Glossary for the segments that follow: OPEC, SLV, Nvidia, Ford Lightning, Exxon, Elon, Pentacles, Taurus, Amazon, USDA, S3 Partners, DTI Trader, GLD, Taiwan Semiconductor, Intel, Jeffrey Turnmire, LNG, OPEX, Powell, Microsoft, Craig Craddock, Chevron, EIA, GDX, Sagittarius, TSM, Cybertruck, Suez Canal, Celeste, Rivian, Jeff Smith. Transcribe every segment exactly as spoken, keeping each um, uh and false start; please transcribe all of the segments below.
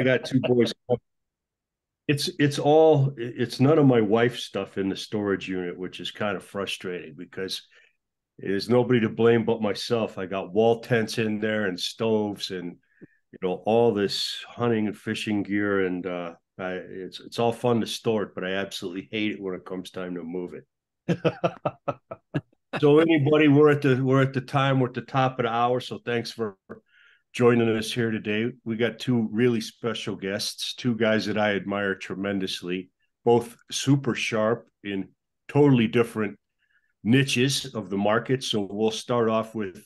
I got two boys. It's it's all it's none of my wife's stuff in the storage unit, which is kind of frustrating because there's nobody to blame but myself. I got wall tents in there and stoves and you know all this hunting and fishing gear, and uh, I, it's it's all fun to store it, but I absolutely hate it when it comes time to move it. So anybody, we're at the we're at the time we're at the top of the hour. So thanks for joining us here today. We got two really special guests, two guys that I admire tremendously, both super sharp in totally different niches of the market. So we'll start off with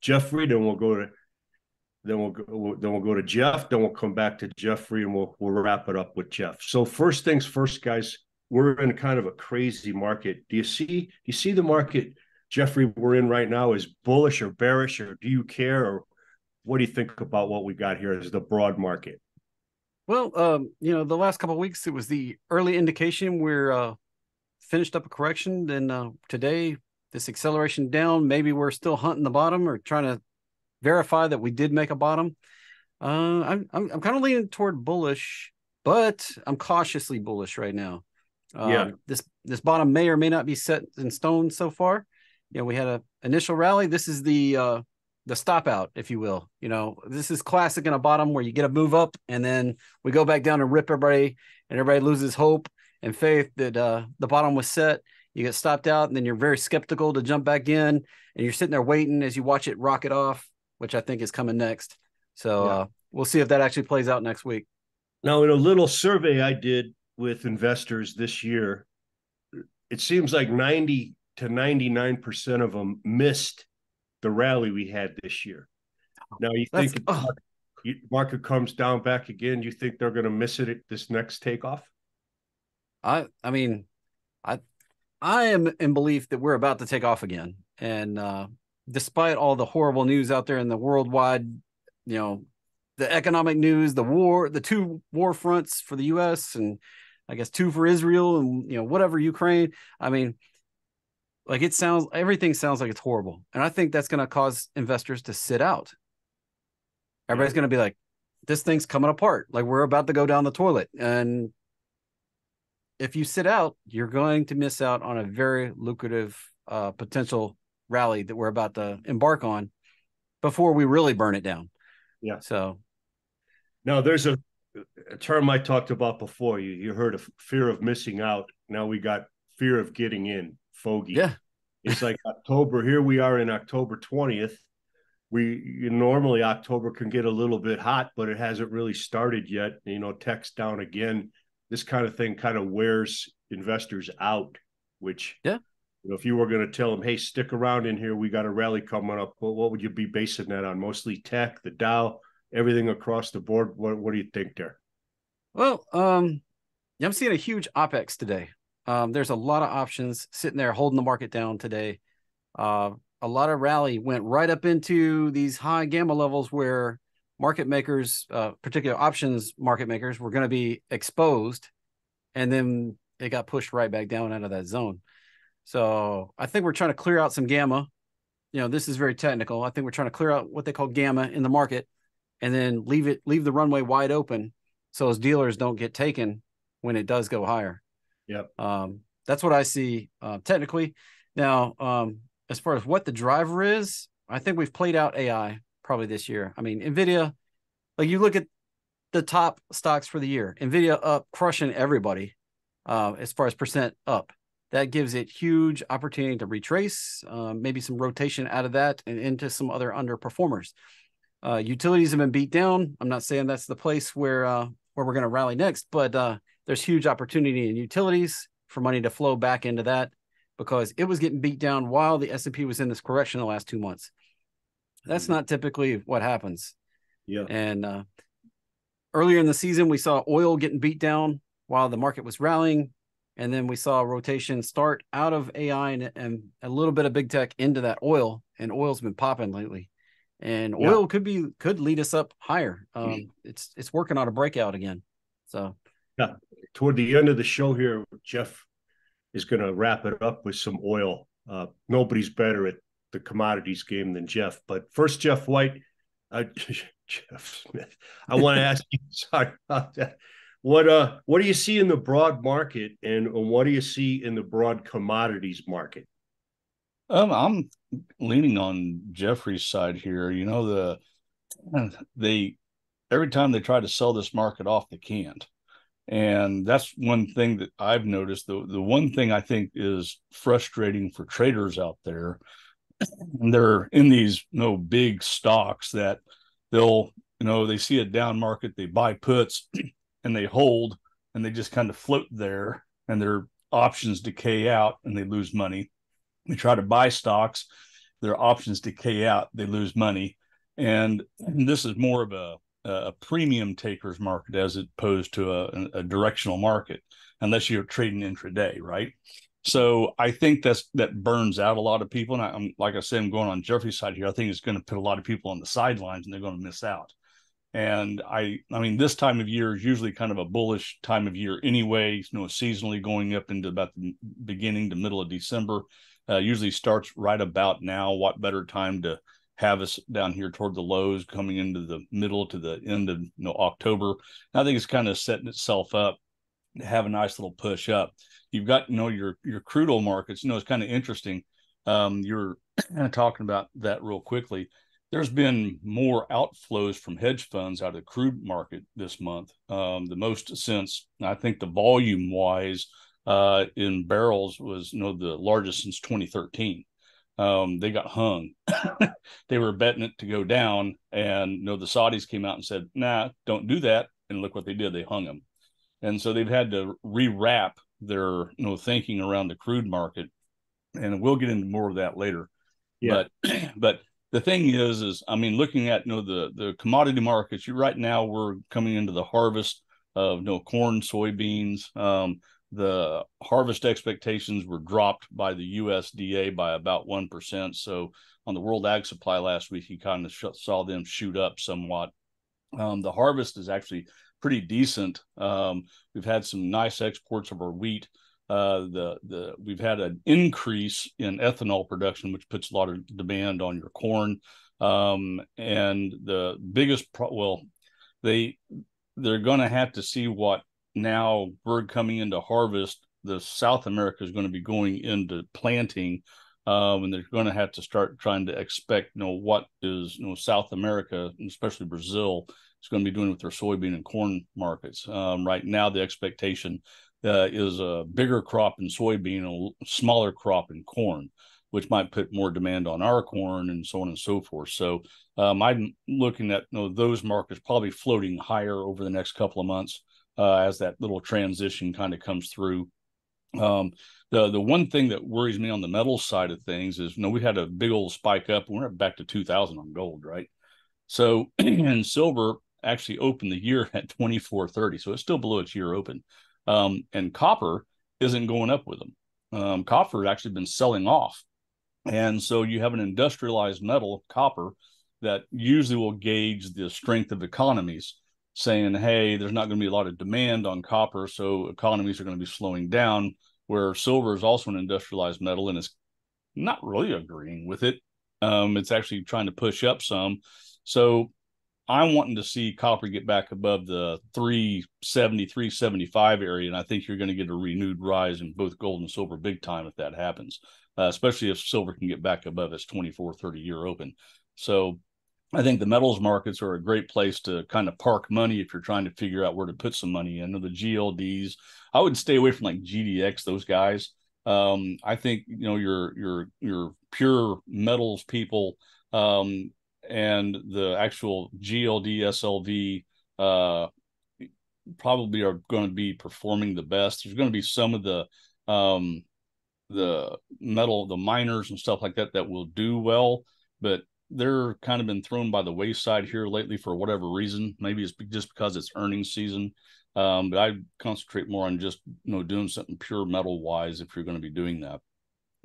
Jeffrey, then we'll go to then we'll go then we'll go to Jeff, then we'll come back to Jeffrey, and we'll we'll wrap it up with Jeff. So first things first, guys, we're in kind of a crazy market. Do you see do you see the market, Jeffrey, we're in right now is bullish or bearish, or do you care, or what do you think about what we got here as the broad market? Well, um, you know, the last couple of weeks, it was the early indication we're uh, finished up a correction. And uh, today, this acceleration down, maybe we're still hunting the bottom or trying to verify that we did make a bottom. Uh, I'm, I'm, I'm kind of leaning toward bullish, but I'm cautiously bullish right now. Um, yeah. This, this bottom may or may not be set in stone so far. You know, we had an initial rally. This is the... Uh, the stop out, if you will. You know, this is classic in a bottom where you get a move up and then we go back down and rip everybody, and everybody loses hope and faith that uh, the bottom was set. You get stopped out, and then you're very skeptical to jump back in, and you're sitting there waiting as you watch it rocket off, which I think is coming next. So yeah. uh, we'll see if that actually plays out next week. Now, in a little survey I did with investors this year, it seems like ninety to ninety-nine percent of them missed the rally we had this year. Now you That's, think oh. you, market comes down back again, you think they're going to miss it at this next takeoff? I I mean, I I am in belief that we're about to take off again. And uh, despite all the horrible news out there in the worldwide, you know, the economic news, the war, the two war fronts for the U S and I guess two for Israel and, you know, whatever, Ukraine. I mean, Like it sounds, everything sounds like it's horrible. And I think that's going to cause investors to sit out. Everybody's going to be like, this thing's coming apart. Like we're about to go down the toilet. And if you sit out, you're going to miss out on a very lucrative uh, potential rally that we're about to embark on before we really burn it down. Yeah. So. Now there's a, a term I talked about before. You, you heard of fear of missing out. Now we got fear of getting in. Foggy. Yeah. It's like October. Here we are in October twentieth. We normally October can get a little bit hot, but it hasn't really started yet. You know, tech's down again. This kind of thing kind of wears investors out, which, yeah, you know, if you were going to tell them, hey, stick around in here, we got a rally coming up. Well, what would you be basing that on? Mostly tech, the Dow, everything across the board. What, what do you think there? Well, um, I'm seeing a huge OPEX today. Um, there's a lot of options sitting there holding the market down today. Uh, a lot of rally went right up into these high gamma levels where market makers, uh, particular options market makers, were going to be exposed. And then it got pushed right back down out of that zone. So I think we're trying to clear out some gamma. You know, this is very technical. I think we're trying to clear out what they call gamma in the market and then leave it, leave the runway wide open so as dealers don't get taken when it does go higher. Yep. Um, that's what I see uh, technically. Now, um, as far as what the driver is, I think we've played out A I probably this year. I mean, Nvidia, like you look at the top stocks for the year, Nvidia up, crushing everybody uh, as far as percent up. That gives it huge opportunity to retrace, uh, maybe some rotation out of that and into some other underperformers. Uh, utilities have been beat down. I'm not saying that's the place where uh, where we're going to rally next, but uh, there's huge opportunity in utilities for money to flow back into that because it was getting beat down while the S and P was in this correction the last two months. That's not typically what happens. Yeah. And uh, earlier in the season, we saw oil getting beat down while the market was rallying. And then we saw rotation start out of A I and, and a little bit of big tech into that oil. And oil's been popping lately. And oil yeah. could be could lead us up higher. Um, mm-hmm. It's it's working on a breakout again. So. Yeah. Toward the end of the show here, Jeff is going to wrap it up with some oil. Uh, nobody's better at the commodities game than Jeff. But first, Jeff White, uh, Jeff Smith. I want to ask you, sorry about that. What uh, what do you see in the broad market, and, and what do you see in the broad commodities market? Um, I'm leaning on Jeffrey's side here. You know, the they every time they try to sell this market off, they can't. And that's one thing that I've noticed. The, the one thing I think is frustrating for traders out there, they're in these you know, big stocks that they'll, you know, they see a down market, they buy puts, and they hold, and they just kind of float there, and their options decay out, and they lose money. They try to buy stocks, their options decay out, they lose money. And this is more of a, a premium taker's market as opposed to a, a directional market, unless you're trading intraday, right? So I think that's, that burns out a lot of people. And I, I'm, like I said, I'm going on Jeffrey's side here. I think it's going to put a lot of people on the sidelines, and they're going to miss out. And I, I mean, this time of year is usually kind of a bullish time of year anyway, you know, seasonally going up into about the beginning to middle of December, uh, usually starts right about now. What better time to have us down here toward the lows coming into the middle to the end of you know, October. And I think it's kind of setting itself up to have a nice little push up. You've got, you know, your, your crude oil markets, you know, it's kind of interesting. Um, you're kind of talking about that real quickly. There's been more outflows from hedge funds out of the crude market this month, um, the most since, I think the volume wise uh, in barrels was you know, the largest since twenty thirteen. Um, they got hung. They were betting it to go down, and you know, the Saudis came out and said, nah, don't do that. And look what they did. They hung them. And so they've had to rewrap their you know, thinking around the crude market. And we'll get into more of that later. Yeah. But, but, the thing is, is I mean, looking at you know the the commodity markets, you right now we're coming into the harvest of you know, corn, soybeans. Um, the harvest expectations were dropped by the U S D A by about one percent. So on the World Ag Supply last week, you kind of sh- saw them shoot up somewhat. Um, the harvest is actually pretty decent. Um, we've had some nice exports of our wheat. Uh, the the we've had an increase in ethanol production, which puts a lot of demand on your corn. Um, and the biggest pro- well, they they're going to have to see what now we're coming into harvest. The South America is going to be going into planting, um, and they're going to have to start trying to expect you know what is you know South America, especially Brazil, is going to be doing with their soybean and corn markets. Um, right now, the expectation. Uh, is a bigger crop in soybean, a smaller crop in corn, which might put more demand on our corn and so on and so forth. So um, I'm looking at you know, those markets probably floating higher over the next couple of months uh, as that little transition kind of comes through. Um, the the one thing that worries me on the metal side of things is, you know, we had a big old spike up. And we're back to two thousand on gold, right? So and silver actually opened the year at twenty-four thirty. So it's still below its year open. Um, and copper isn't going up with them. Um, copper has actually been selling off. And so you have an industrialized metal, copper, that usually will gauge the strength of economies, saying, hey, there's not going to be a lot of demand on copper, so economies are going to be slowing down, where silver is also an industrialized metal and it's not really agreeing with it. Um, it's actually trying to push up some. So I'm wanting to see copper get back above the three seventy, three seventy-five area, and I think you're going to get a renewed rise in both gold and silver big time if that happens, uh, especially if silver can get back above its twenty-four thirty year open. So I think the metals markets are a great place to kind of park money if you're trying to figure out where to put some money in. The G L Ds, I would stay away from like G D X, those guys. Um, I think, you know, your your your pure metals people, um, and the actual G L D, S L V uh, probably are going to be performing the best. There's going to be some of the um, the metal, the miners and stuff like that, that will do well, but they're kind of been thrown by the wayside here lately for whatever reason. Maybe it's just because it's earnings season, um, but I concentrate more on just you know doing something pure metal wise if you're going to be doing that.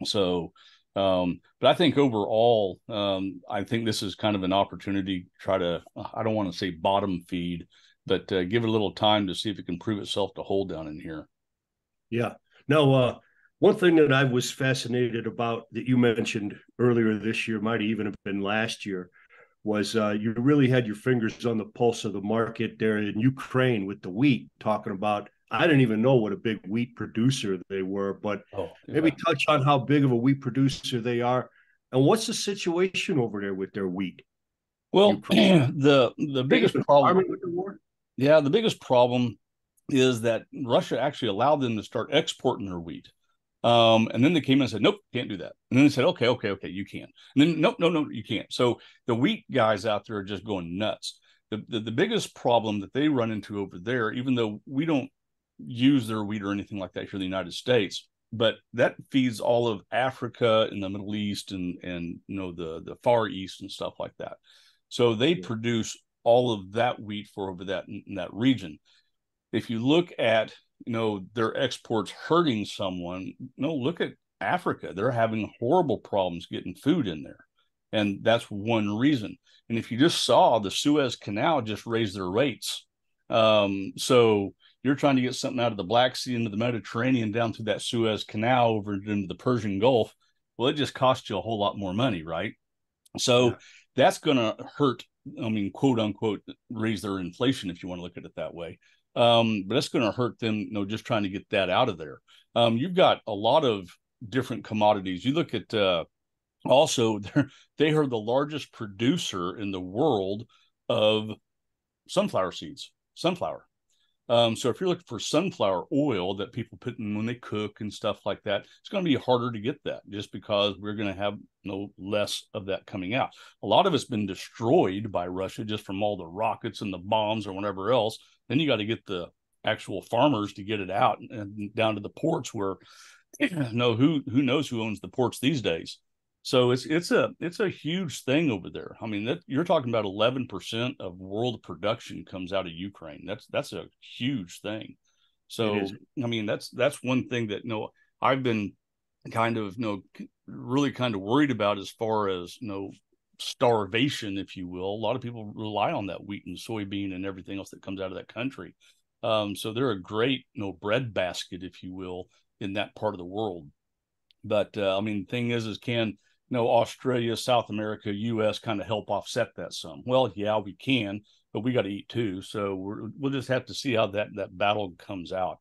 So. Um, but I think overall, um, I think this is kind of an opportunity to try to, I don't want to say bottom feed, but uh, give it a little time to see if it can prove itself to hold down in here. Yeah. No, uh, one thing that I was fascinated about that you mentioned earlier this year, might even have been last year, was uh, you really had your fingers on the pulse of the market there in Ukraine with the wheat, talking about, I didn't even know what a big wheat producer they were, but oh, yeah. maybe touch on how big of a wheat producer they are. And what's the situation over there with their wheat? Well, the, the biggest problem with the war? Yeah, the biggest problem is that Russia actually allowed them to start exporting their wheat. Um, and then they came in and said, nope, can't do that. And then they said, okay, okay, okay, you can. And then, nope, no, no, you can't. So the wheat guys out there are just going nuts. The, the, the biggest problem that they run into over there, even though we don't use their wheat or anything like that here in the United States, but that feeds all of Africa and the Middle East and, and you know, the, the Far East and stuff like that. So they yeah. produce all of that wheat for over that in that region. If you look at, you know, their exports hurting someone, no, look at Africa. They're having horrible problems getting food in there. And that's one reason. And if you just saw the Suez Canal just raised their rates. Um, so you're trying to get something out of the Black Sea into the Mediterranean, down through that Suez Canal over into the Persian Gulf. Well, it just costs you a whole lot more money, right? So yeah. that's going to hurt, I mean, quote unquote, raise their inflation, if you want to look at it that way. Um, but that's going to hurt them, you know, just trying to get that out of there. Um, you've got a lot of different commodities. You look at uh, also, they are the largest producer in the world of sunflower seeds, sunflower. Um, so if you're looking for sunflower oil that people put in when they cook and stuff like that, it's going to be harder to get that just because we're going to have no less of that coming out. A lot of it's been destroyed by Russia just from all the rockets and the bombs or whatever else. Then you got to get the actual farmers to get it out and, and down to the ports where, you know, who who knows who owns the ports these days. So it's it's a it's a huge thing over there. I mean, that, you're talking about eleven percent of world production comes out of Ukraine. That's that's a huge thing. So I mean, that's that's one thing that, you know, I've been kind of, you know, really kind of worried about as far as, you know, starvation, if you will. A lot of people rely on that wheat and soybean and everything else that comes out of that country. Um, so they're a great, you know, breadbasket, if you will, in that part of the world. But uh, I mean, the thing is, is can, you know, Australia, South America, U S kind of help offset that some? Well, yeah, we can, but we got to eat too. So we're, we'll just have to see how that, that battle comes out.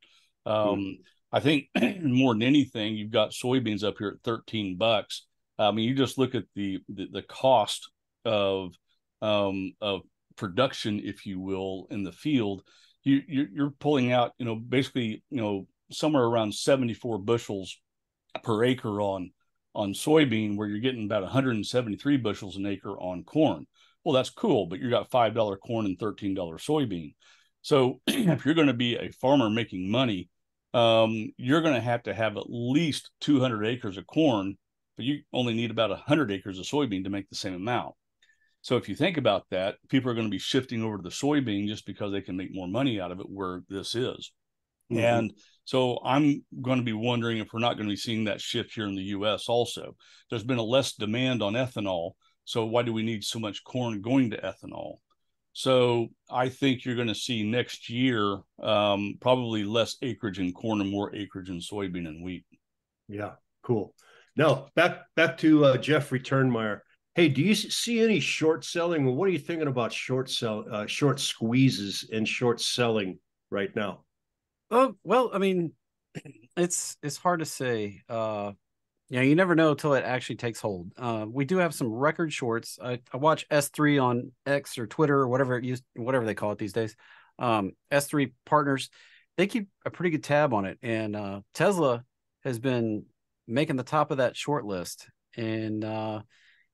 Um, mm-hmm. I think more than anything, you've got soybeans up here at thirteen bucks. I mean, you just look at the the, the cost of um, of production, if you will, in the field. You you're, you're pulling out, you know, basically, you know, somewhere around seventy-four bushels per acre on on soybean, where you're getting about one hundred seventy-three bushels an acre on corn. Well, that's cool, but you got five dollar corn and thirteen dollar soybean. So if you're going to be a farmer making money, um, you're going to have to have at least two hundred acres of corn. But you only need about one hundred acres of soybean to make the same amount. So if you think about that, people are going to be shifting over to the soybean just because they can make more money out of it where this is. Mm-hmm. And so I'm going to be wondering if we're not going to be seeing that shift here in the U S also. There's been a less demand on ethanol. So why do we need so much corn going to ethanol? So I think you're going to see next year um, probably less acreage in corn and more acreage in soybean and wheat. Yeah, cool. Now, back back to uh, Jeffrey Turnmire. Hey, do you see any short selling? What are you thinking about short sell, uh, short squeezes and short selling right now? Oh, well, I mean, it's it's hard to say. Uh, you know, you never know until it actually takes hold. Uh, we do have some record shorts. I, I watch S three on X or Twitter or whatever it used, whatever they call it these days. Um, S three Partners, they keep a pretty good tab on it, and uh, Tesla has been making the top of that short list. And, uh,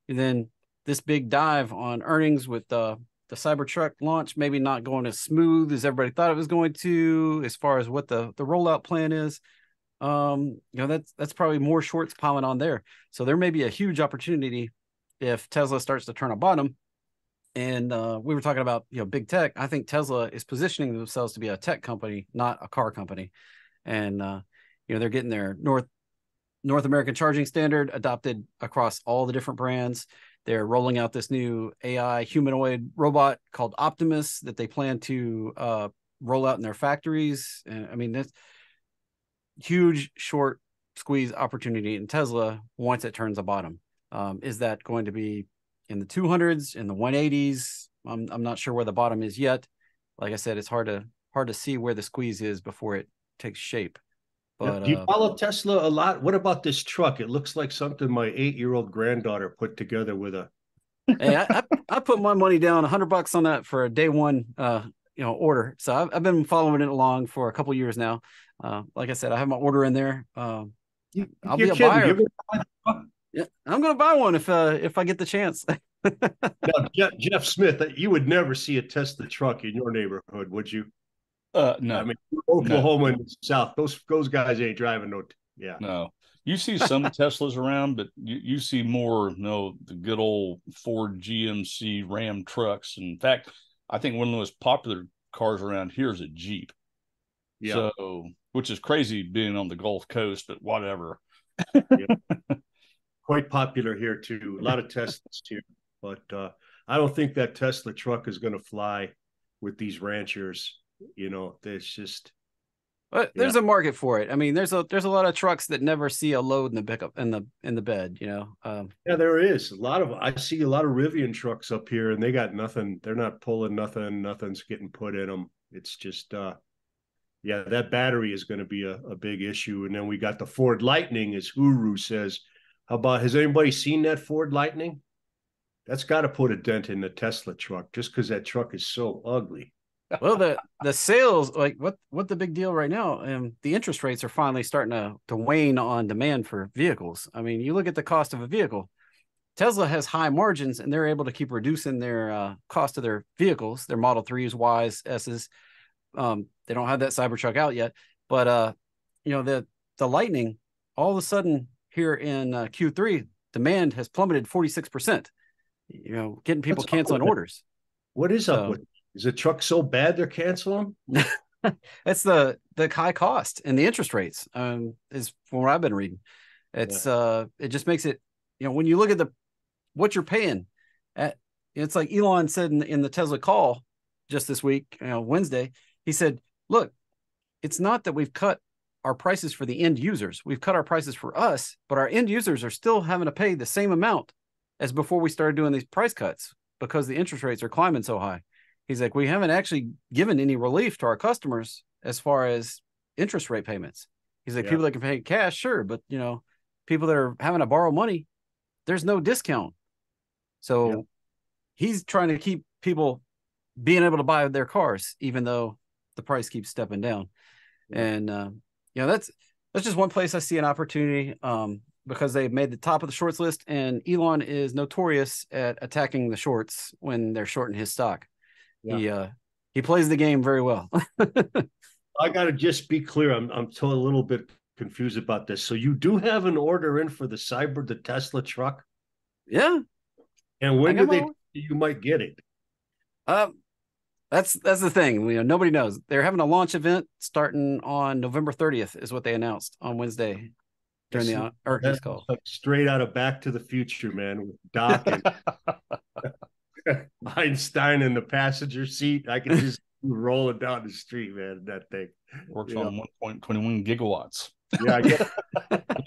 and then this big dive on earnings with uh, the Cybertruck launch, maybe not going as smooth as everybody thought it was going to, as far as what the, the rollout plan is. Um, you know, that's, that's probably more shorts piling on there. So there may be a huge opportunity if Tesla starts to turn a bottom. And uh, we were talking about, you know, big tech. I think Tesla is positioning themselves to be a tech company, not a car company. And, uh, you know, they're getting their North, North American charging standard adopted across all the different brands. They're rolling out this new A I humanoid robot called Optimus that they plan to uh, roll out in their factories. And I mean, that's huge short squeeze opportunity in Tesla once it turns a bottom. Um, is that going to be in the two hundreds, in the one eighties. I'm, I'm not sure where the bottom is yet. Like I said, it's hard to hard to see where the squeeze is before it takes shape. But, do you uh, follow Tesla a lot? What about this truck? It looks like something my eight-year-old granddaughter put together with a. Hey, I, I, I put my money down, a hundred bucks on that for a day one, uh, you know, order. So I've, I've been following it along for a couple of years now. Uh, like I said, I have my order in there. Um, you, I'll be a kidding. buyer. Yeah, I'm going to buy one if uh, if I get the chance. Now, Jeff, Jeff Smith, you would never see a Tesla truck in your neighborhood, would you? Uh, no. I mean, Oklahoma no. and South, those those guys ain't driving no. Yeah. No. You see some Teslas around, but you, you see more, you know, the good old Ford, G M C, Ram trucks. In fact, I think one of the most popular cars around here is a Jeep. Yeah. So, which is crazy being on the Gulf Coast, but whatever. Yeah. Quite popular here too. A lot of Teslas here, but uh, I don't think that Tesla truck is going to fly with these ranchers. You know, there's just but there's yeah. a market for it. I mean, there's a there's a lot of trucks that never see a load in the pickup in the in the bed. You know, um, yeah, there is a lot of I see a lot of Rivian trucks up here, and they got nothing. They're not pulling nothing. Nothing's getting put in them. It's just, uh, yeah, that battery is going to be a, a big issue. And then we got the Ford Lightning, as Uru says. How about, has anybody seen that Ford Lightning? That's got to put a dent in the Tesla truck, just because that truck is so ugly. Well, the the sales, like what what the big deal right now? Um, the interest rates are finally starting to to wane on demand for vehicles. I mean, you look at the cost of a vehicle. Tesla has high margins, and they're able to keep reducing their uh, cost of their vehicles, their Model threes, Ys, Ss. Um, they don't have that Cybertruck out yet, but uh, you know, the the Lightning, all of a sudden here in uh, Q three, demand has plummeted forty-six percent. You know, getting people What's canceling orders. What is so, up with? Is the truck so bad they're canceling them? That's the the high cost and the interest rates. Um, is from what I've been reading. It's yeah. uh, it just makes it, you know, when you look at the what you're paying at, it's like Elon said in, in the Tesla call just this week, you know, Wednesday. He said, "Look, it's not that we've cut our prices for the end users. We've cut our prices for us, but our end users are still having to pay the same amount as before we started doing these price cuts because the interest rates are climbing so high." He's like, we haven't actually given any relief to our customers as far as interest rate payments. He's like, yeah. people that can pay cash, sure. But, you know, people that are having to borrow money, there's no discount. So yeah. he's trying to keep people being able to buy their cars, even though the price keeps stepping down. Yeah. And, uh, you know, that's that's just one place I see an opportunity um, because they've made the top of the shorts list. And Elon is notorious at attacking the shorts when they're shorting his stock. Yeah. He uh, he plays the game very well. I got to just be clear. I'm I'm still a little bit confused about this. So you do have an order in for the cyber the Tesla truck? Yeah. And when do they? You might get it. Uh, that's that's the thing. You know, nobody knows. They're having a launch event starting on November thirtieth, is what they announced on Wednesday during that's, the earnings call. Like straight out of Back to the Future, man. With Doc and Einstein in the passenger seat. I can just roll it down the street, man. That thing works you on one point two one gigawatts. Yeah, I guess.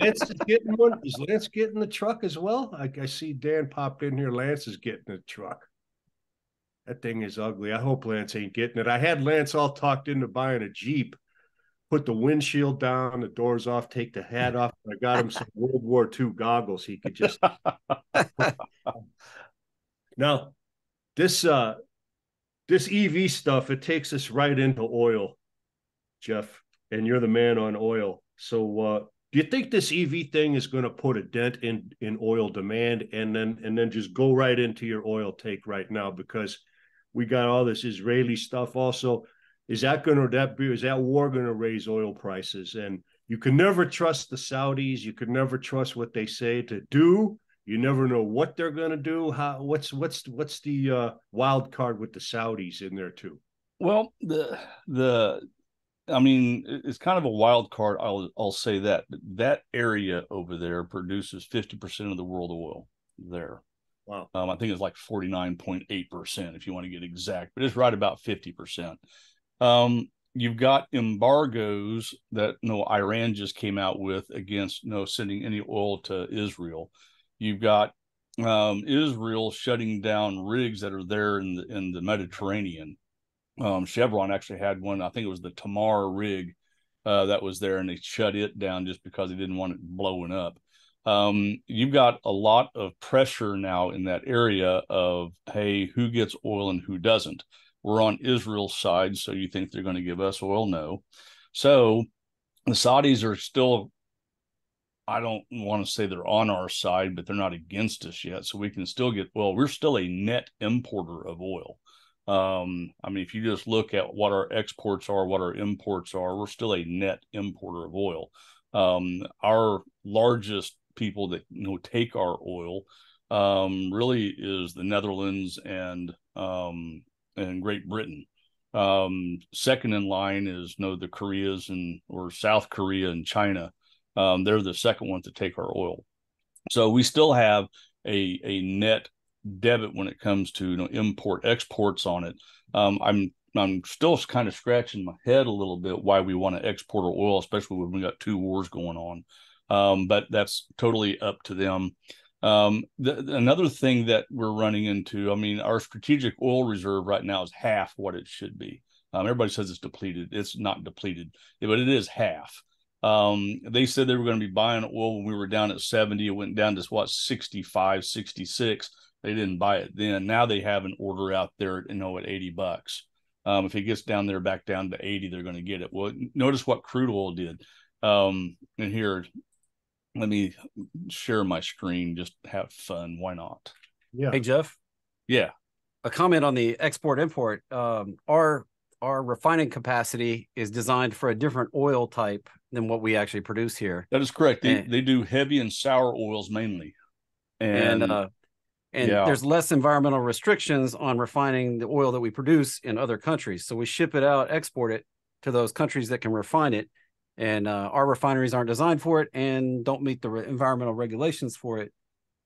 Lance is getting one. Is Lance getting the truck as well? I, I see Dan popped in here. Lance is getting the truck. That thing is ugly. I hope Lance ain't getting it. I had Lance all talked into buying a Jeep. Put the windshield down, the doors off, take the hat off. I got him some World War Two goggles. He could just. Now, this uh, this E V stuff, it takes us right into oil, Jeff, and you're the man on oil. So uh, do you think this E V thing is going to put a dent in, in oil demand and then and then just go right into your oil take right now? Because we got all this Israeli stuff also. Is that going to that be, is that war going to raise oil prices? And you can never trust the Saudis. You can never trust what they say to do. You never know what they're going to do. How, what's what's what's the uh, wild card with the Saudis in there too? Well, the the I mean, it's kind of a wild card. I'll I'll say that, but that area over there produces fifty percent of the world oil there. Wow, um, I think it's like forty-nine point eight percent if you want to get exact, but it's right about fifty percent. Um, you've got embargoes that you know, Iran just came out with against you know, sending any oil to Israel. You've got um, Israel shutting down rigs that are there in the, in the Mediterranean. Um, Chevron actually had one, I think it was the Tamar rig uh, that was there, and they shut it down just because they didn't want it blowing up. Um, you've got a lot of pressure now in that area of, hey, who gets oil and who doesn't? We're on Israel's side, so you think they're going to give us oil? No. So the Saudis are still, I don't want to say they're on our side, but they're not against us yet. So we can still get oil. We're still a net importer of oil. Um, I mean, if you just look at what our exports are, what our imports are, we're still a net importer of oil. Um, our largest people that, you know, take our oil um, really is the Netherlands and um, and Great Britain. Um, second in line is, you know, the Koreas and or South Korea and China. Um, they're the second one to take our oil. So we still have a a net debit when it comes to, you know, import exports on it. Um, I'm I'm still kind of scratching my head a little bit why we want to export our oil, especially when we got two wars going on. Um, but that's totally up to them. Um, the, another thing that we're running into, I mean, our strategic oil reserve right now is half what it should be. Um, everybody says it's depleted. It's not depleted, but it is half. Um, they said they were going to be buying oil when we were down at seventy. It went down to what, sixty-five, sixty-six. They didn't buy it then. Now they have an order out there, you know, at eighty bucks. Um, if it gets down there, back down to eighty, they're going to get it. Well, notice what crude oil did. Um, and here, let me share my screen. Just have fun. Why not? Yeah. Hey, Jeff. Yeah. A comment on the export import. Um, our our refining capacity is designed for a different oil type than what we actually produce here. That is correct. They and, they do heavy and sour oils mainly, and and, uh, and yeah. there's less environmental restrictions on refining the oil that we produce in other countries. So we ship it out, export it to those countries that can refine it. And uh, our refineries aren't designed for it and don't meet the re environmental regulations for it.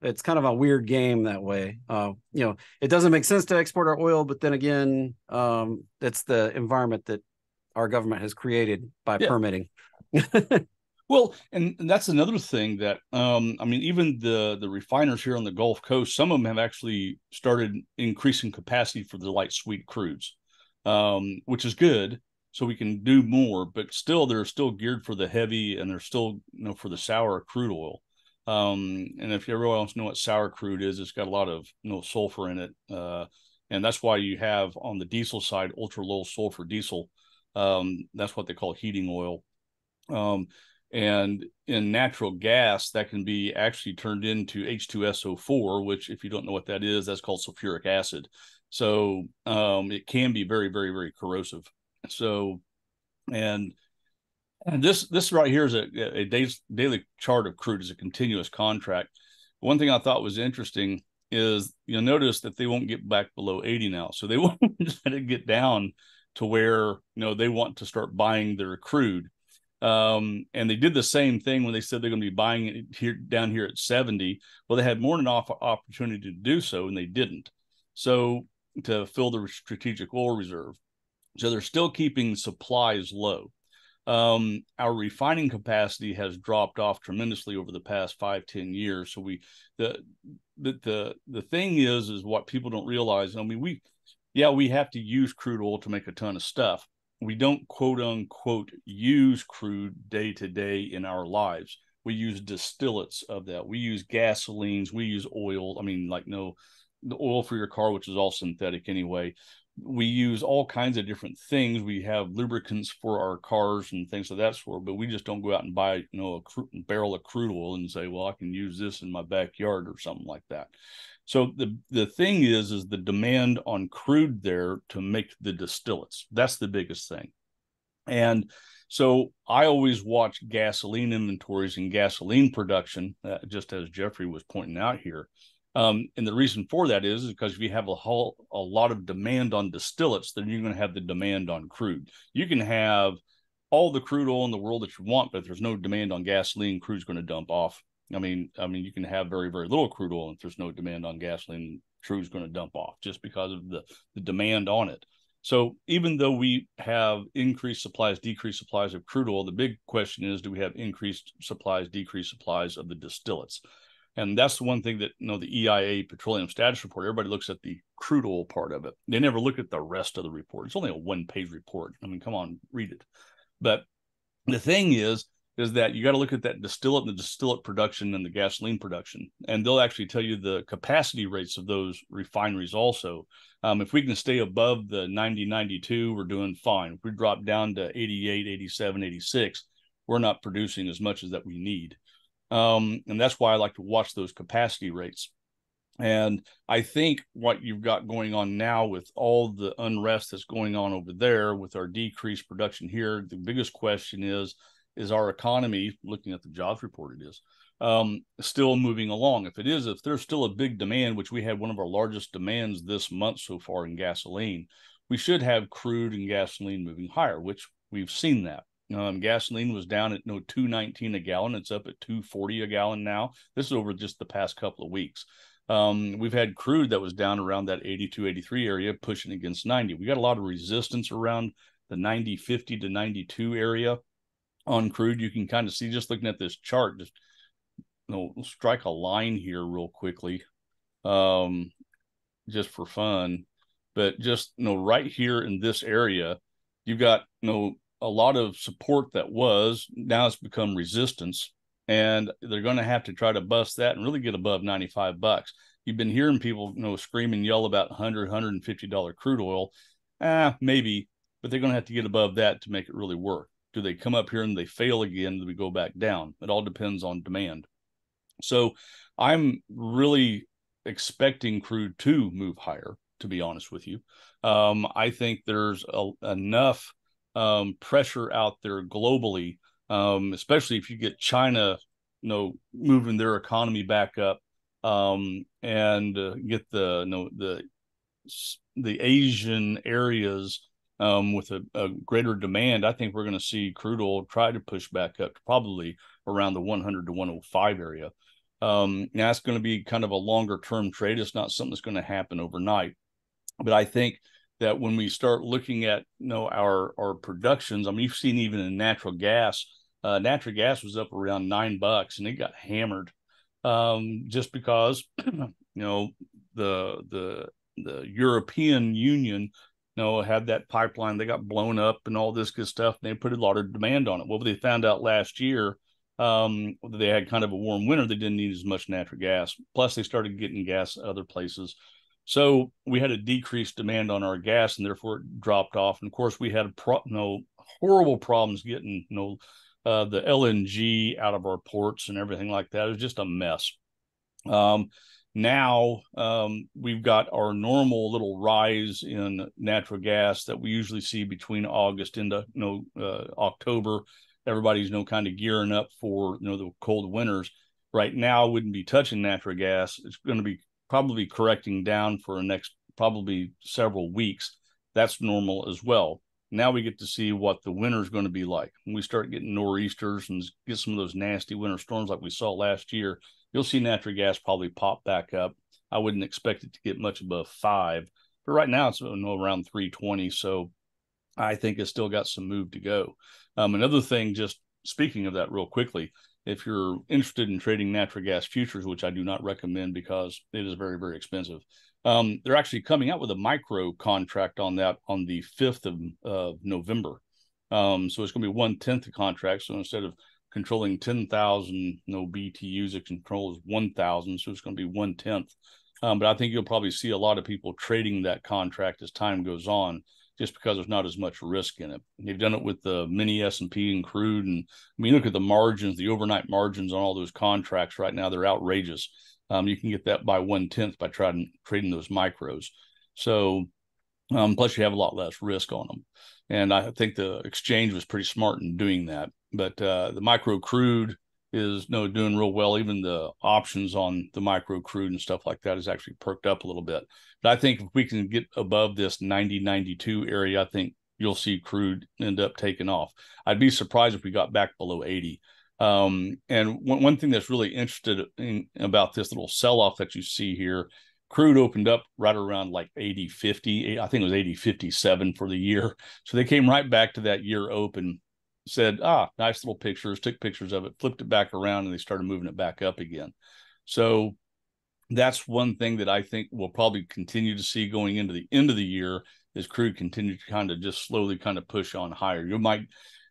It's kind of a weird game that way. Uh, you know, it doesn't make sense to export our oil, but then again, um, that's the environment that our government has created by yeah. permitting. Well, and, and that's another thing that, um, I mean, even the, the refiners here on the Gulf Coast, some of them have actually started increasing capacity for the light sweet crudes, um, which is good. So we can do more, but still they're still geared for the heavy and they're still, you know, for the sour crude oil. Um, and if everyone wants to know what sour crude is, it's got a lot of, you know, sulfur in it. Uh, and that's why you have on the diesel side, ultra low sulfur diesel. Um, that's what they call heating oil. Um, and in natural gas, that can be actually turned into H two S O four, which if you don't know what that is, that's called sulfuric acid. So um, it can be very, very, very corrosive. So, and, and this this right here is a, a day, daily chart of crude as a continuous contract. One thing I thought was interesting is you'll notice that they won't get back below eighty now. So they won't let it get down to where, you know, they want to start buying their crude. Um, and they did the same thing when they said they're going to be buying it here down here at seventy. Well, they had more than enough opportunity to do so, and they didn't. So to fill the strategic oil reserve. So they're still keeping supplies low. Um, our refining capacity has dropped off tremendously over the past five, ten years. So we, the, the, the, the thing is, is what people don't realize. I mean, we, yeah, we have to use crude oil to make a ton of stuff. We don't quote unquote use crude day to day in our lives. We use distillates of that. We use gasolines. We use oil. I mean, like no, the oil for your car, which is all synthetic anyway. We use all kinds of different things. We have lubricants for our cars and things of that sort, but we just don't go out and buy, you know, a barrel of crude oil and say, well, I can use this in my backyard or something like that. So the, the thing is, is the demand on crude there to make the distillates. That's the biggest thing. And so I always watch gasoline inventories and gasoline production, uh, just as Jeffrey was pointing out here. Um, and the reason for that is, is because if you have a whole, a lot of demand on distillates, then you're going to have the demand on crude. You can have all the crude oil in the world that you want, but if there's no demand on gasoline, crude's going to dump off. I mean, I mean, you can have very, very little crude oil. And if there's no demand on gasoline, crude's going to dump off just because of the, the demand on it. So even though we have increased supplies, decreased supplies of crude oil, the big question is, do we have increased supplies, decreased supplies of the distillates? And that's the one thing that, you know, the E I A Petroleum Status Report, everybody looks at the crude oil part of it. They never look at the rest of the report. It's only a one-page report. I mean, come on, read it. But the thing is, is that you got to look at that distillate and the distillate production and the gasoline production. And they'll actually tell you the capacity rates of those refineries also. Um, if we can stay above the ninety, ninety-two, we're doing fine. If we drop down to eighty-eight, eighty-seven, eighty-six, we're not producing as much as that we need. Um, and that's why I like to watch those capacity rates. And I think what you've got going on now with all the unrest that's going on over there with our decreased production here, the biggest question is, is our economy, looking at the jobs report it is, um, still moving along? If it is, if there's still a big demand, which we had one of our largest demands this month so far in gasoline, we should have crude and gasoline moving higher, which we've seen that. Um, gasoline was down at no two nineteen a gallon. It's up at two forty a gallon now. This is over just the past couple of weeks. Um, we've had crude that was down around that eighty-two, eighty-three area, pushing against ninety. We got a lot of resistance around the ninety, fifty to ninety-two area on crude. You can kind of see just looking at this chart, just you know, strike a line here real quickly, um, just for fun. But just you know, right here in this area, you've got you know, a lot of support that was, now it's become resistance, and they're going to have to try to bust that and really get above ninety-five bucks. You've been hearing people, you know, scream and yell about one hundred, one hundred fifty dollar crude oil. Ah, maybe, but they're going to have to get above that to make it really work. Do they come up here and they fail again? Do we go back down? It all depends on demand. So I'm really expecting crude to move higher, to be honest with you. Um, I think there's a, enough Um, pressure out there globally, um, especially if you get China, you know, moving their economy back up, um, and uh, get the, you know, the the Asian areas um, with a, a greater demand. I think we're going to see crude oil try to push back up to probably around the one hundred to one oh five area. Um, now it's going to be kind of a longer term trade. It's not something that's going to happen overnight, but I think that when we start looking at you know, our, our productions, I mean, you've seen even in natural gas, uh, natural gas was up around nine bucks and it got hammered um, just because, you know, the, the, the European Union, you know, had that pipeline, they got blown up and all this good stuff. And they put a lot of demand on it. Well, they found out last year um, they had kind of a warm winter. They didn't need as much natural gas. Plus they started getting gas other places. So we had a decreased demand on our gas, and therefore it dropped off. And of course, we had pro you know, horrible problems getting you know, uh, the L N G out of our ports and everything like that. It was just a mess. Um, now um, we've got our normal little rise in natural gas that we usually see between August into you know, uh, October. Everybody's you know, kind of gearing up for you know the cold winters. Right now, wouldn't be touching natural gas. It's going to be probably correcting down for the next probably several weeks. That's normal as well. Now we get to see what the winter is going to be like. When we start getting nor'easters and get some of those nasty winter storms like we saw last year, you'll see natural gas probably pop back up. I wouldn't expect it to get much above five, but right now it's around three twenty. So I think it's still got some move to go. Um, another thing, just speaking of that real quickly, if you're interested in trading natural gas futures, which I do not recommend because it is very, very expensive, um, they're actually coming out with a micro contract on that on the fifth of November. Um, so it's going to be one-tenth the contract. So instead of controlling ten thousand no B T Us, it controls one thousand. So it's going to be one-tenth. Um, but I think you'll probably see a lot of people trading that contract as time goes on, just because there's not as much risk in it. They've done it with the mini S and P and crude. And I mean, look at the margins, the overnight margins on all those contracts right now, they're outrageous. Um, you can get that by one-tenth by trying, trading those micros. So um, plus you have a lot less risk on them. And I think the exchange was pretty smart in doing that. But uh, the micro crude is you know, doing real well. Even the options on the micro crude and stuff like that is actually perked up a little bit. But I think if we can get above this ninety, ninety-two area, I think you'll see crude end up taking off. I'd be surprised if we got back below eighty. Um, and one, one thing that's really interested in about this little sell-off that you see here, crude opened up right around like eighty fifty. I think it was eighty fifty-seven for the year. So they came right back to that year open, said, ah, nice little pictures, took pictures of it, flipped it back around, and they started moving it back up again. So that's one thing that I think we'll probably continue to see going into the end of the year, is crude continue to kind of just slowly kind of push on higher. You might,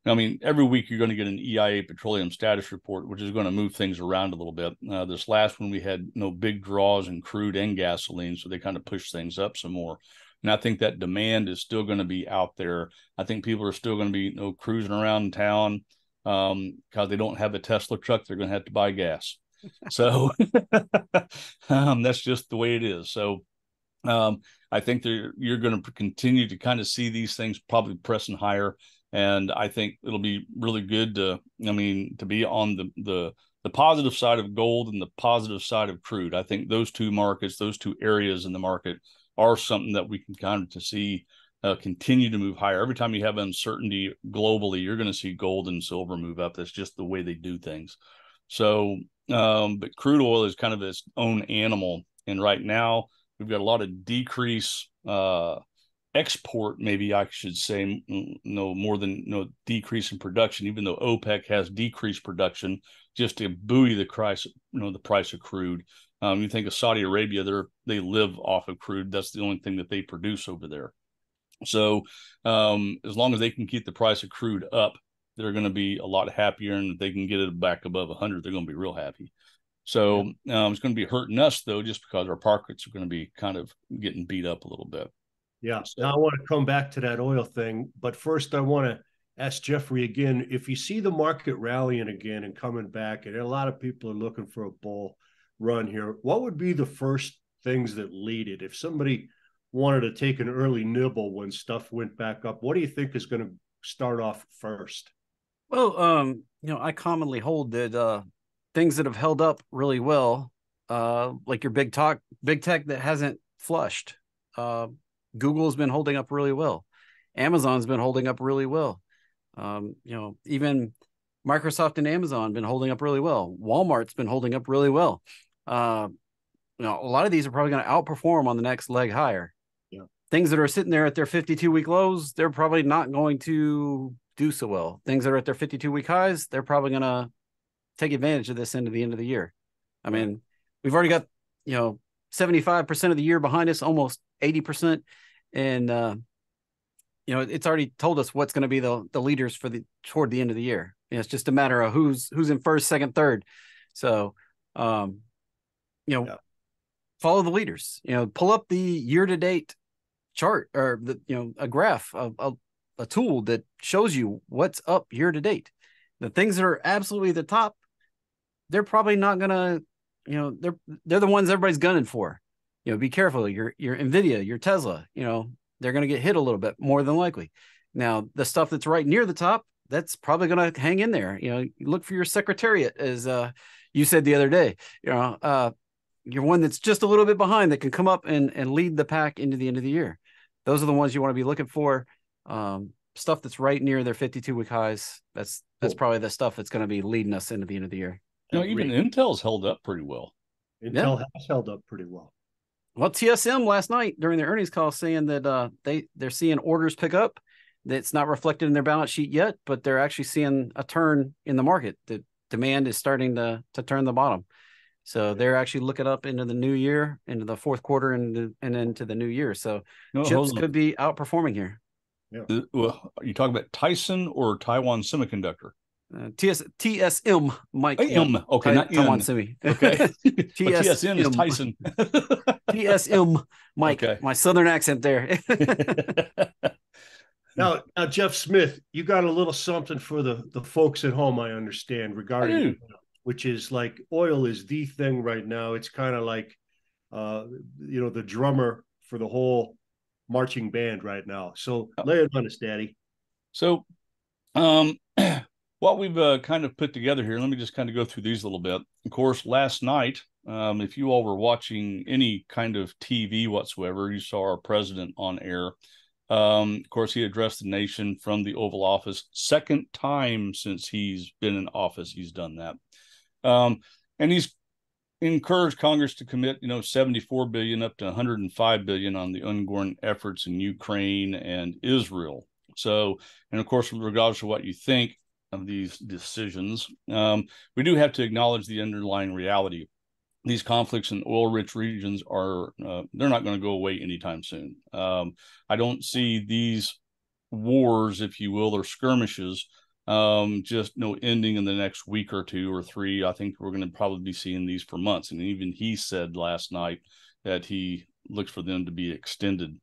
I mean, every week you're going to get an E I A petroleum status report, which is going to move things around a little bit. Uh, this last one, we had you know, big draws in crude and gasoline, so they kind of pushed things up some more. And I think that demand is still going to be out there. I think people are still going to be you know, cruising around town because um, they don't have a Tesla truck. They're going to have to buy gas. So um, that's just the way it is. So um, I think that you're going to continue to kind of see these things probably pressing higher. And I think it'll be really good to, I mean, to be on the, the, the positive side of gold and the positive side of crude. I think those two markets, those two areas in the market are something that we can kind of to see uh, continue to move higher. Every time you have uncertainty globally, you're going to see gold and silver move up. That's just the way they do things. So, um, but crude oil is kind of its own animal. And right now we've got a lot of decrease, uh, export, maybe I should say, no more than no decrease in production, even though OPEC has decreased production just to buoy the price, you know, the price of crude. Um, you think of Saudi Arabia, they're, they live off of crude. That's the only thing that they produce over there. So um, as long as they can keep the price of crude up, they're going to be a lot happier, and if they can get it back above one hundred, they're going to be real happy. So um, it's going to be hurting us, though, just because our pockets are going to be kind of getting beat up a little bit. Yeah. Now I want to come back to that oil thing, but first I want to ask Jeffrey again, if you see the market rallying again and coming back, and a lot of people are looking for a bull run here, what would be the first things that lead it? If somebody wanted to take an early nibble when stuff went back up, what do you think is going to start off first? Well, um, you know, I commonly hold that uh, things that have held up really well, uh, like your big talk, big tech that hasn't flushed, uh, Google's been holding up really well. Amazon's been holding up really well. Um, you know, even Microsoft and Amazon been holding up really well. Walmart's been holding up really well. Uh, you know, a lot of these are probably going to outperform on the next leg higher. Yeah. Things that are sitting there at their fifty-two week lows, they're probably not going to do so well. Things that are at their fifty-two week highs, they're probably going to take advantage of this into the end of the year. I mean, we've already got, you know, seventy-five percent of the year behind us, almost eighty percent. And, uh, you know, it's already told us what's going to be the, the leaders for the toward the end of the year. You know, it's just a matter of who's who's in first, second, third. So, um, you know, yeah. Follow the leaders. You know, pull up the year-to-date chart or, the, you know, a graph, a, a, a tool that shows you what's up year-to-date. The things that are absolutely the top, they're probably not going to, you know, they're they're the ones everybody's gunning for. You know, be careful. Your your Nvidia, your Tesla, you know, they're going to get hit a little bit more than likely. Now, the stuff that's right near the top, that's probably going to hang in there. You know, look for your Secretariat, as uh, you said the other day. You know, uh, you're one that's just a little bit behind that can come up and, and lead the pack into the end of the year. Those are the ones you want to be looking for. Um, stuff that's right near their fifty-two week highs. That's that's cool. Probably the stuff that's going to be leading us into the end of the year. You know, even really. Intel's held up pretty well. Intel yeah. has held up pretty well. Well, T S M last night during their earnings call saying that uh, they, they're seeing orders pick up. That's not reflected in their balance sheet yet, but they're actually seeing a turn in the market. The demand is starting to, to turn the bottom. So they're actually looking up into the new year, into the fourth quarter and, and into the new year. So no, chips could be outperforming here. Yeah. Well, are you talking about Tyson or Taiwan Semiconductor? Uh, T S M, Mike. M. Okay, T not Taiwan Semi. Okay. T S M is Tyson. T S M, Mike. Okay. My southern accent there. now, now, Jeff Smith, you got a little something for the, the folks at home, I understand, regarding, I which is like oil is the thing right now. It's kind of like, uh, you know, the drummer for the whole marching band right now. So oh. lay it on us, Daddy. So, um, what we've uh, kind of put together here, let me just kind of go through these a little bit. Of course, last night, um, if you all were watching any kind of T V whatsoever, you saw our president on air. Um, of course, he addressed the nation from the Oval Office. Second time since he's been in office, he's done that. Um, and he's encouraged Congress to commit, you know, seventy-four billion dollars up to one hundred five billion dollars on the ongoing efforts in Ukraine and Israel. So, and of course, regardless of what you think of these decisions, um, we do have to acknowledge the underlying reality these conflicts in oil-rich regions are, uh, they're not going to go away anytime soon. Um, I don't see these wars, if you will, or skirmishes, um, just no ending in the next week or two or three. I think we're going to probably be seeing these for months. And even he said last night that he looks for them to be extended.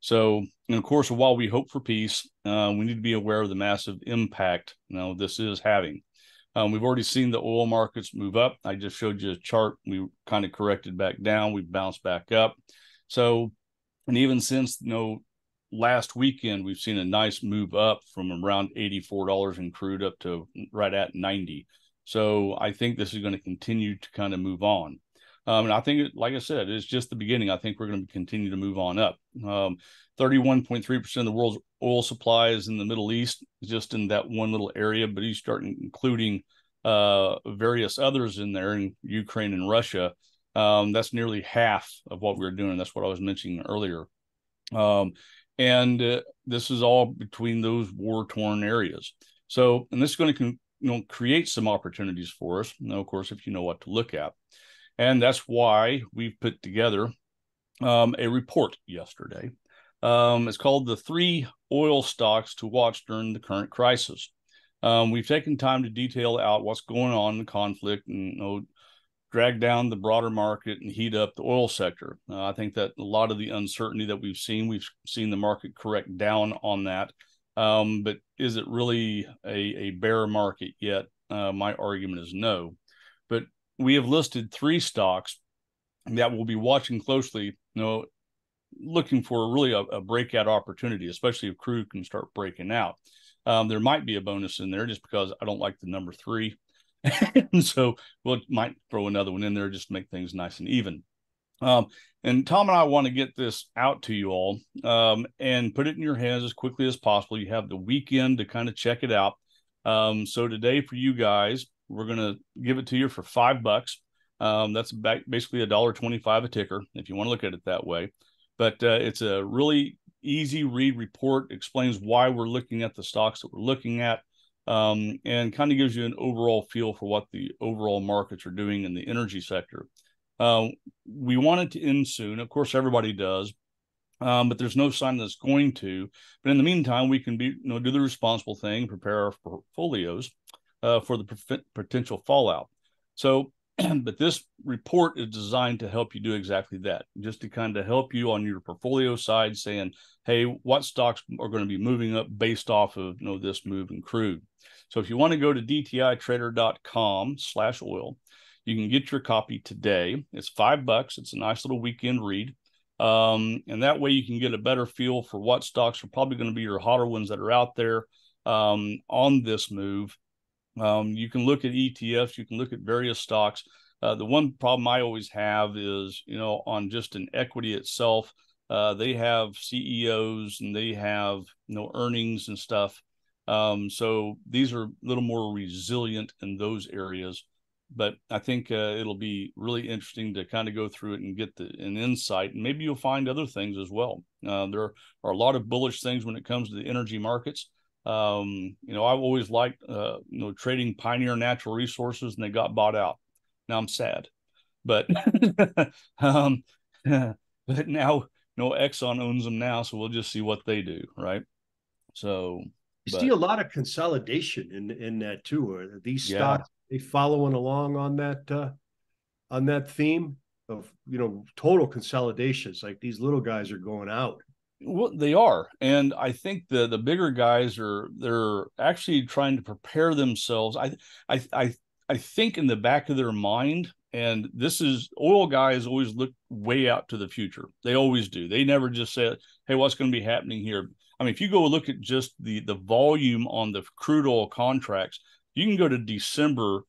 So, and of course, while we hope for peace, uh, we need to be aware of the massive impact, you know, this is having. Um, we've already seen the oil markets move up. I just showed you a chart. We kind of corrected back down. We bounced back up. So, and even since, you know, last weekend, we've seen a nice move up from around eighty-four dollars in crude up to right at ninety. So I think this is going to continue to kind of move on. Um, and I think, it, like I said, it's just the beginning. I think we're going to continue to move on up. Um, thirty-one point three percent of the world's oil supply is in the Middle East, just in that one little area. But you start including uh, various others in there, in Ukraine and Russia. Um, that's nearly half of what we were doing. That's what I was mentioning earlier. Um, and uh, this is all between those war-torn areas. So, and this is going to con- you know, create some opportunities for us. Now, of course, if you know what to look at. And that's why we put together um, a report yesterday. Um, it's called the three oil stocks to watch during the current crisis. Um, we've taken time to detail out what's going on in the conflict and, you know, drag down the broader market and heat up the oil sector. Uh, I think that a lot of the uncertainty that we've seen, we've seen the market correct down on that. Um, but is it really a, a bear market yet? Uh, my argument is no. But we have listed three stocks that we'll be watching closely, you know, looking for really a, a breakout opportunity, especially if crude can start breaking out. Um, there might be a bonus in there just because I don't like the number three. And so we'll might throw another one in there just to make things nice and even. Um, and Tom and I want to get this out to you all um, and put it in your hands as quickly as possible. You have the weekend to kind of check it out. Um, so today for you guys, we're going to give it to you for five bucks. Um, that's back, basically a dollar twenty-five a ticker, if you want to look at it that way. But uh, it's a really easy read report, explains why we're looking at the stocks that we're looking at, um, and kind of gives you an overall feel for what the overall markets are doing in the energy sector. Uh, we want it to end soon. Of course, everybody does. Um, but there's no sign that's going to. But in the meantime, we can be, you know, do the responsible thing, prepare our portfolios Uh, for the p- potential fallout. So, but this report is designed to help you do exactly that, just to kind of help you on your portfolio side, saying, hey, what stocks are going to be moving up based off of, you know, this move in crude. So if you want to go to D T I Trader dot com slash oil, you can get your copy today. It's five bucks. It's a nice little weekend read. Um, and that way you can get a better feel for what stocks are probably going to be your hotter ones that are out there um, on this move. Um, you can look at E T Fs, you can look at various stocks. Uh, the one problem I always have is, you know, on just an equity itself, uh, they have C E Os and they have, you know, earnings and stuff. Um, so these are a little more resilient in those areas. But I think uh, it'll be really interesting to kind of go through it and get the, an insight. And maybe you'll find other things as well. Uh, there are a lot of bullish things when it comes to the energy markets. Um, you know, I've always liked, uh, you know, trading Pioneer Natural Resources, and they got bought out. Now I'm sad, but, um, but now, you know, Exxon owns them now. So we'll just see what they do. Right. So you but, see a lot of consolidation in, in that too. Are these yeah. stocks, they following along on that, uh, on that theme of, you know, total consolidations, like these little guys are going out. Well, they are. And I think the, the bigger guys are, they're actually trying to prepare themselves. I, I, I, I think in the back of their mind, and this is oil guys always look way out to the future. They always do. They never just say, hey, what's going to be happening here? I mean, if you go look at just the, the volume on the crude oil contracts, you can go to December,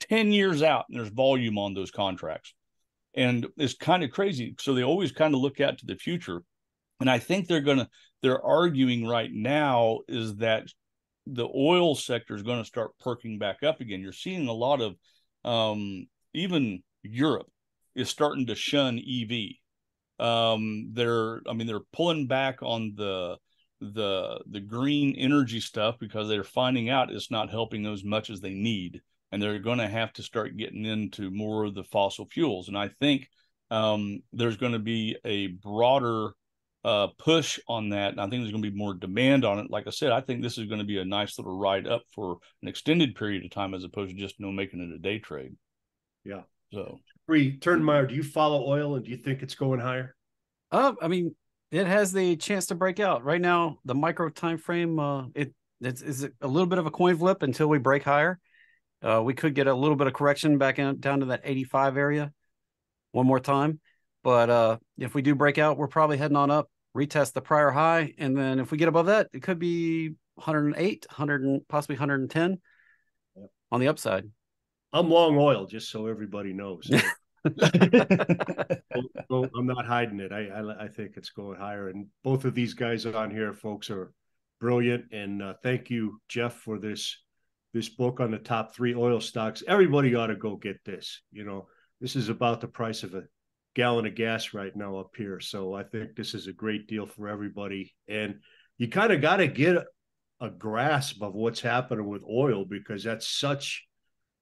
ten years out, and there's volume on those contracts. And it's kind of crazy. So they always kind of look out to the future. And I think they're going to, they're arguing right now is that the oil sector is going to start perking back up again. You're seeing a lot of, um, even Europe is starting to shun E V. Um, they're, I mean, they're pulling back on the, the, the green energy stuff because they're finding out it's not helping them as much as they need. and they're going to have to start getting into more of the fossil fuels. And I think um, there's going to be a broader uh, push on that. And I think there's going to be more demand on it. Like I said, I think this is going to be a nice little ride up for an extended period of time, as opposed to just you know, making it a day trade. Yeah. So, Jeffrey Turnmire, do you follow oil, and do you think it's going higher? Uh, I mean, it has the chance to break out right now. The micro time frame, uh, it it's, it's a little bit of a coin flip until we break higher. Uh, we could get a little bit of correction back in, down to that eighty-five area one more time. But uh, if we do break out, we're probably heading on up, retest the prior high. And then if we get above that, it could be one oh eight, one hundred, possibly one ten yep. on the upside. I'm long oil, just so everybody knows. no, no, I'm not hiding it. I, I I think it's going higher. And both of these guys on here, folks, are brilliant. And uh, thank you, Jeff, for this this book on the top three oil stocks. Everybody ought to go get this. You know, this is about the price of a gallon of gas right now up here. So I think this is a great deal for everybody. And you kind of got to get a grasp of what's happening with oil, because that's such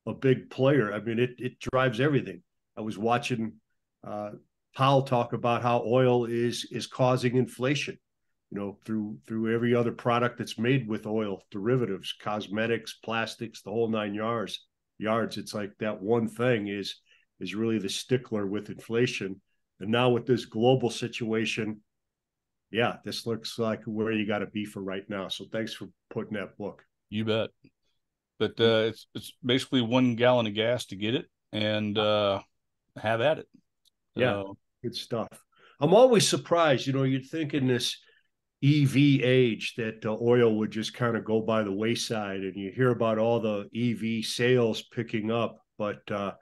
a big player. I mean, it it drives everything. I was watching uh, Powell talk about how oil is is causing inflation, you know, through through every other product that's made with oil, derivatives, cosmetics, plastics, the whole nine yards. Yards. It's like that one thing is is really the stickler with inflation. And now with this global situation, yeah, this looks like where you got to be for right now. So thanks for putting that book. You bet. But uh, it's it's basically one gallon of gas to get it, and uh, have at it. Yeah, uh, good stuff. I'm always surprised, you know, you'd think in this E V age that uh, oil would just kind of go by the wayside, and you hear about all the E V sales picking up, but uh,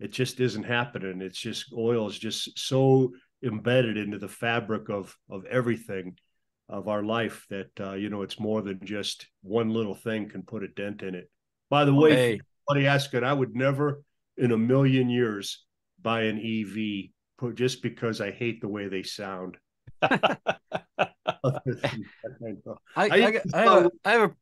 it just isn't happening. It's just oil is just so embedded into the fabric of of everything of our life that, uh, you know, it's more than just one little thing can put a dent in it. By the way, hey. Somebody asked it, I would never in a million years buy an E V put just because I hate the way they sound. I, I, I, I, have a, I have a,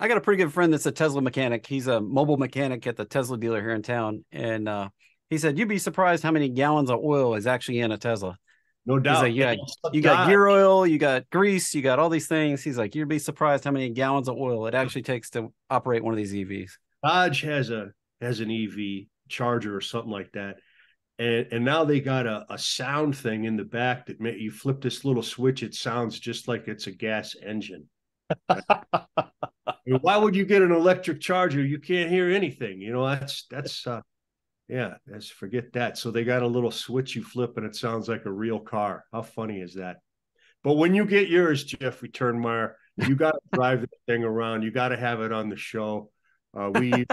I got a pretty good friend that's a Tesla mechanic. He's a mobile mechanic at the Tesla dealer here in town. And uh, he said, you'd be surprised how many gallons of oil is actually in a Tesla. No doubt. Like, you got, you got gear oil, you got grease, you got all these things. He's like, you'd be surprised how many gallons of oil it actually takes to operate one of these E Vs. Dodge has a has an E V charger or something like that. And and now they got a, a sound thing in the back that may, you flip this little switch, it sounds just like it's a gas engine. Right? I mean, why would you get an electric charger? You can't hear anything. You know, that's that's uh, yeah, let's forget that. So they got a little switch you flip and it sounds like a real car. How funny is that? But when you get yours, Jeffrey Turnmire, you got to drive that thing around. You got to have it on the show. Uh, we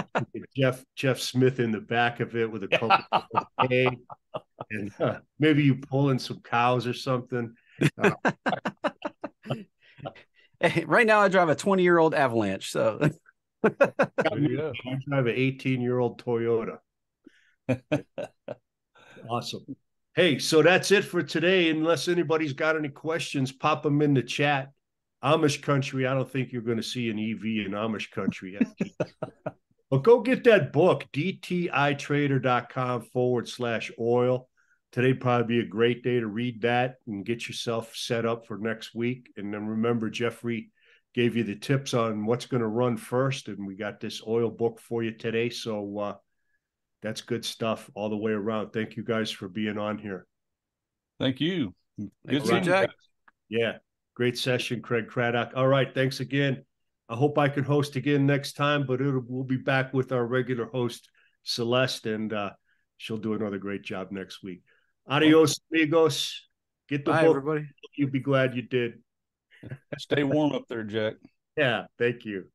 Jeff Jeff Smith in the back of it with a couple of hay, and uh, maybe you pull in some cows or something. Uh, hey, right now I drive a twenty-year-old Avalanche, so I drive an eighteen-year-old Toyota. Awesome. Hey, so that's it for today. Unless anybody's got any questions, pop them in the chat. Amish country, I don't think you're going to see an E V in Amish country. But go get that book, D T I Trader dot com forward slash oil. Today probably be a great day to read that and get yourself set up for next week. And then remember, Jeffrey gave you the tips on what's going to run first, and we got this oil book for you today. So uh, that's good stuff all the way around. Thank you guys for being on here. Thank you. Good seeing you guys. Yeah. Great session, Craig Craddock. All right, thanks again. I hope I can host again next time, but it'll, we'll be back with our regular host, Celeste, and uh, she'll do another great job next week. Adios, amigos. Get the Bye, book. Everybody. You'll be glad you did. Stay warm up there, Jack. Yeah, thank you.